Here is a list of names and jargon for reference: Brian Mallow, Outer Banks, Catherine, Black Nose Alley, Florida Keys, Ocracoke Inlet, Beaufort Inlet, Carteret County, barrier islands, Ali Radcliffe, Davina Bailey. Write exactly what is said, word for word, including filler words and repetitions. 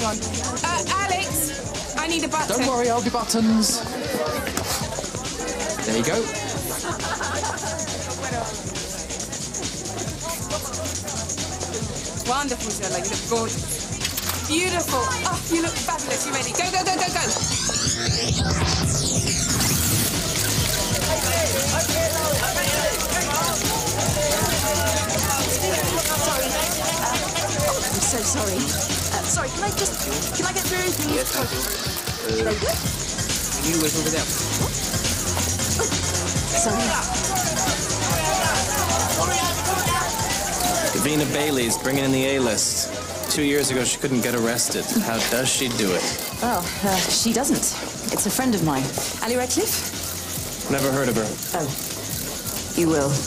hang on. Uh, Alex, I need a button. Don't worry, I'll do buttons. There you go. Wonderful, Stella. You look gorgeous. Beautiful. Oh, you look fabulous. You ready? Go, go, go, go, go. I'm so sorry. Uh, sorry, can I just... Can I get through anything? Yes, I do. Very good. Can you whistle it out? Davina Bailey is bringing in the A-list. Two years ago, she couldn't get arrested. How does she do it? Well, uh, she doesn't. It's a friend of mine. Ali Radcliffe? Never heard of her. Oh, you will.